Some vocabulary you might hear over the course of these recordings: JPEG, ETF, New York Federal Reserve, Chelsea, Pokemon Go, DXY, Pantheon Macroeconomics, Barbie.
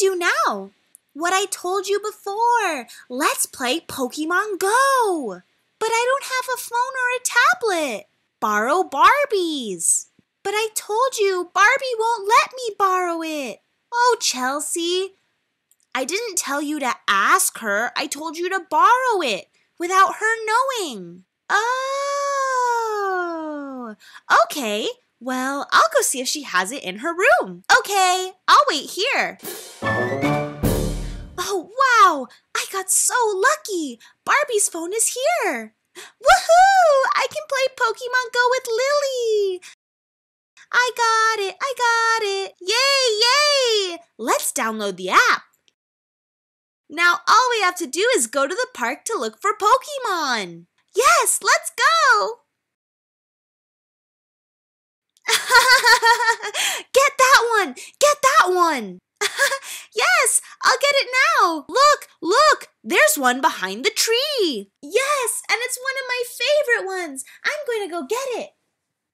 do now? What I told you before. Let's play Pokemon Go. But I don't have a phone or a tablet. Borrow Barbie's. But I told you Barbie won't let me borrow it. Oh, Chelsea. I didn't tell you to ask her. I told you to borrow it without her knowing. Oh, okay. Well, I'll go see if she has it in her room. Okay, I'll wait here. Oh, wow, I got so lucky. Barbie's phone is here. Woohoo! I can play Pokemon Go with Lily. I got it. Yay! Let's download the app. Now all we have to do is go to the park to look for Pokemon. Yes, let's go! Get that one! Yes, I'll get it now! Look! There's one behind the tree! Yes, and it's one of my favorite ones! I'm going to go get it!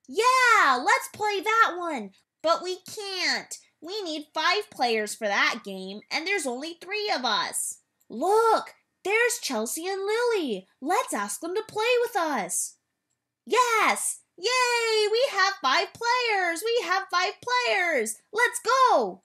Yeah, let's play that one! But we can't! We need 5 players for that game, and there's only 3 of us. Look, there's Chelsea and Lily. Let's ask them to play with us. Yes! Yay! We have 5 players! Let's go!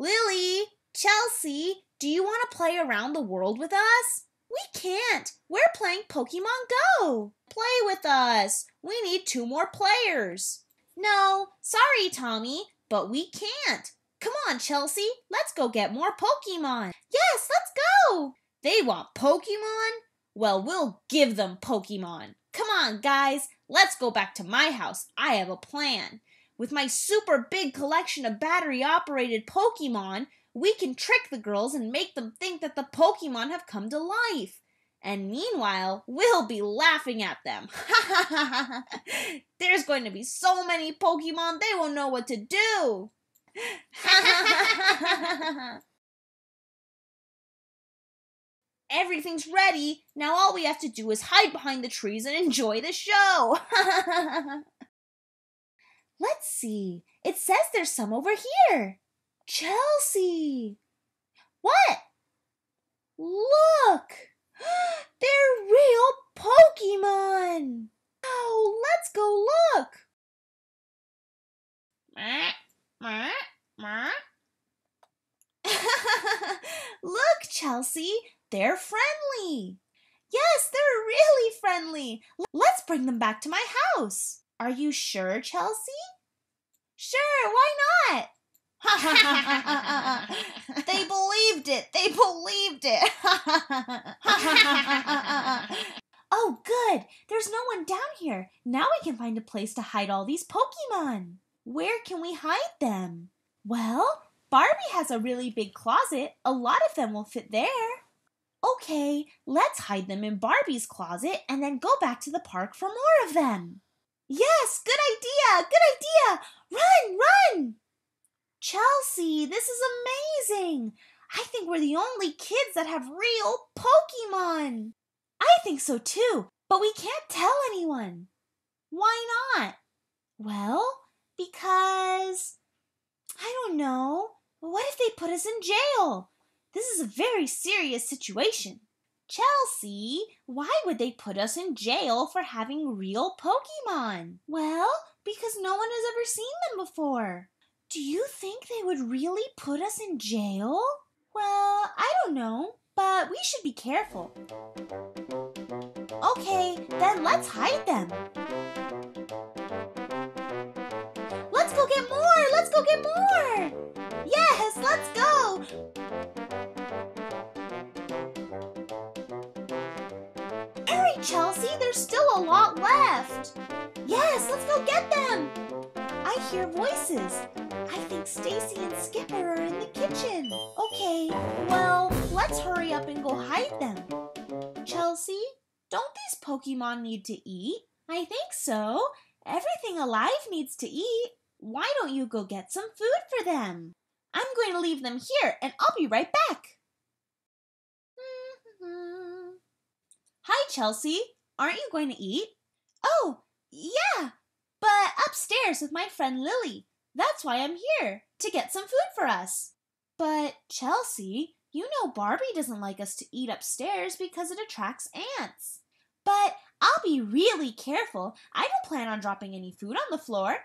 Lily, Chelsea, do you want to play around the world with us? We can't! We're playing Pokemon Go! Play with us! We need 2 more players. No, sorry, Tommy, but we can't. Come on, Chelsea, let's go get more Pokemon. Yes, let's go! They want Pokemon? Well, we'll give them Pokemon. Come on, guys, let's go back to my house. I have a plan. With my super big collection of battery-operated Pokemon, we can trick the girls and make them think that the Pokemon have come to life. And meanwhile, we'll be laughing at them. There's going to be so many Pokemon, they won't know what to do. Everything's ready. Now all we have to do is hide behind the trees and enjoy the show. Let's see. It says there's some over here. Chelsea! What? Look! They're real Pokemon! Oh, let's go look! Look, Chelsea! They're friendly! Yes, they're really friendly! Let's bring them back to my house! Are you sure, Chelsea? Sure, why not? They believed it. Oh, good. There's no one down here. Now we can find a place to hide all these Pokemon. Where can we hide them? Well, Barbie has a really big closet. A lot of them will fit there. Okay, let's hide them in Barbie's closet and then go back to the park for more of them. Yes, good idea. Run! Chelsea, this is amazing! I think we're the only kids that have real Pokemon! I think so too, but we can't tell anyone. Why not? Well, because... I don't know. What if they put us in jail? This is a very serious situation. Chelsea, why would they put us in jail for having real Pokemon? Well, because no one has ever seen them before. Do you think they would really put us in jail? Well, I don't know, but we should be careful. Okay, then let's hide them. Let's go get more! Yes, let's go! Hurry, Chelsea, there's still a lot left. Yes, let's go get them! I hear voices. I think Stacy and Skipper are in the kitchen. Okay, well, let's hurry up and go hide them. Chelsea, don't these Pokemon need to eat? I think so. Everything alive needs to eat. Why don't you go get some food for them? I'm going to leave them here and I'll be right back. Hi, Chelsea. Aren't you going to eat? Oh, yeah, but upstairs with my friend Lily. That's why I'm here, to get some food for us. But, Chelsea, you know Barbie doesn't like us to eat upstairs because it attracts ants. But I'll be really careful. I don't plan on dropping any food on the floor.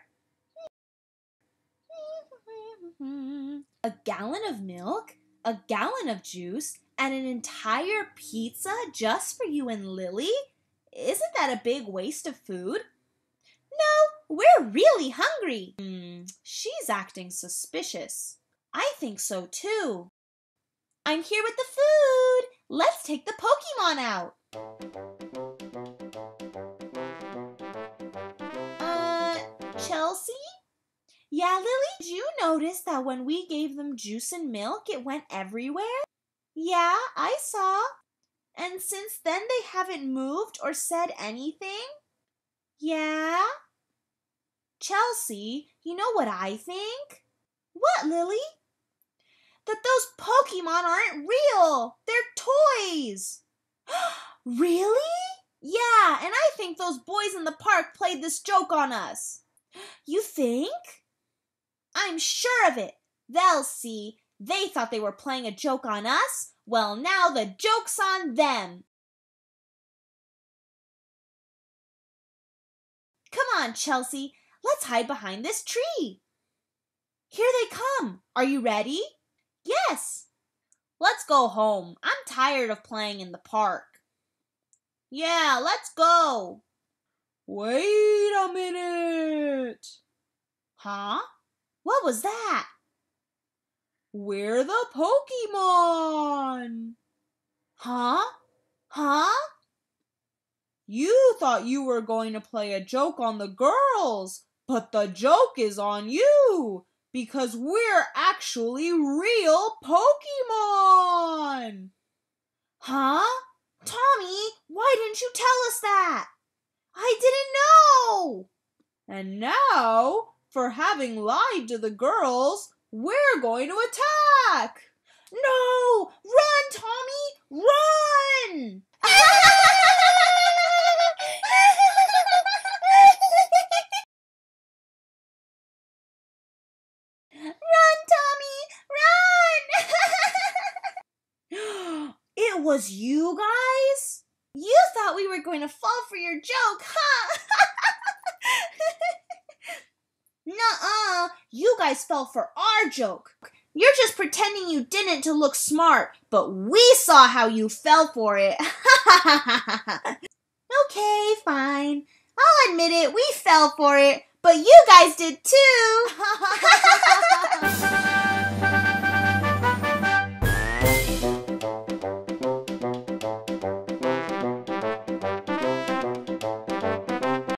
A gallon of milk, a gallon of juice, and an entire pizza just for you and Lily? Isn't that a big waste of food? No, we're really hungry. She's acting suspicious. I think so too. I'm here with the food. Let's take the Pokemon out. Chelsea? Yeah, Lily? Did you notice that when we gave them juice and milk, it went everywhere? Yeah, I saw. And since then, they haven't moved or said anything? Yeah? Chelsea, you know what I think? What, Lily? That those Pokemon aren't real! They're toys! Really? Yeah, and I think those boys in the park played this joke on us. You think? I'm sure of it. They'll see. They thought they were playing a joke on us. Well, now the joke's on them. Come on, Chelsea. Let's hide behind this tree. Here they come. Are you ready? Yes. Let's go home. I'm tired of playing in the park. Yeah, let's go. Wait a minute. Huh? What was that? We're the Pokemon. Huh? Huh? You thought you were going to play a joke on the girls, but the joke is on you because we're actually real Pokemon. Huh? Tommy, why didn't you tell us that? I didn't know! And now, for having lied to the girls, we're going to attack! No! Run, Tommy! Run! Was you guys? You thought we were going to fall for your joke, huh? Nuh-uh, you guys fell for our joke. You're just pretending you didn't to look smart, but we saw how you fell for it. Okay, fine. I'll admit it, we fell for it, but you guys did too.